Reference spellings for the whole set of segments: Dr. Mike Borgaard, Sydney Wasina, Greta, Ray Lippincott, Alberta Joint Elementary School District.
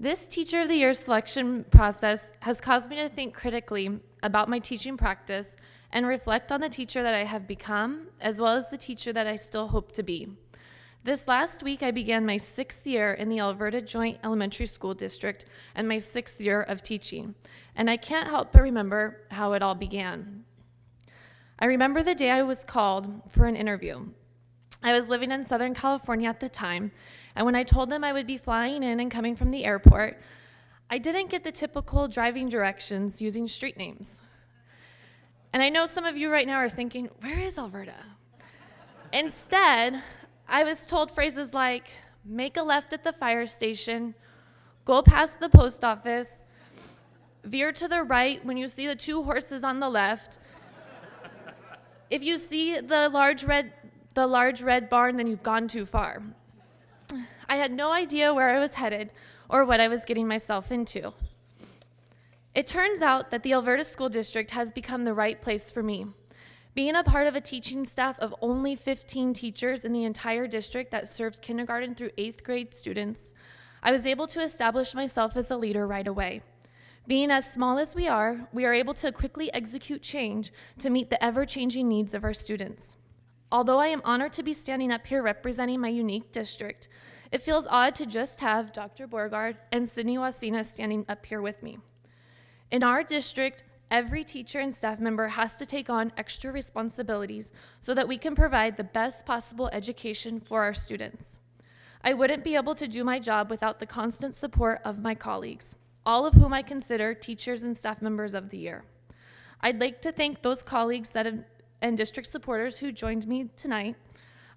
This Teacher of the Year selection process has caused me to think critically about my teaching practice and reflect on the teacher that I have become, as well as the teacher that I still hope to be. This last week, I began my 6th year in the Alberta Joint Elementary School District and my 6th year of teaching, and I can't help but remember how it all began. I remember the day I was called for an interview. I was living in Southern California at the time, and when I told them I would be flying in and coming from the airport, I didn't get the typical driving directions using street names. And I know some of you right now are thinking, where is Alberta? Instead, I was told phrases like, make a left at the fire station, go past the post office, veer to the right when you see the 2 horses on the left. If you see the large red barn, then you've gone too far. I had no idea where I was headed or what I was getting myself into. It turns out that the Alberta School District has become the right place for me. Being a part of a teaching staff of only 15 teachers in the entire district that serves kindergarten through 8th grade students, I was able to establish myself as a leader right away. Being as small as we are able to quickly execute change to meet the ever-changing needs of our students. Although I am honored to be standing up here representing my unique district, it feels odd to just have Dr. Borgaard and Sydney Wasina standing up here with me. In our district, every teacher and staff member has to take on extra responsibilities so that we can provide the best possible education for our students. I wouldn't be able to do my job without the constant support of my colleagues, all of whom I consider teachers and staff members of the year. I'd like to thank those colleagues and district supporters who joined me tonight,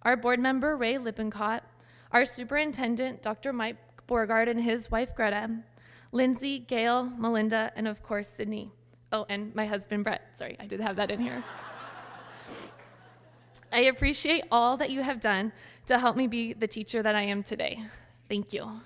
our board member, Ray Lippincott, our superintendent, Dr. Mike Borgaard and his wife, Greta, Lindsay, Gail, Melinda, and of course, Sydney. Oh, and my husband, Brett. Sorry, I did have that in here. I appreciate all that you have done to help me be the teacher that I am today. Thank you.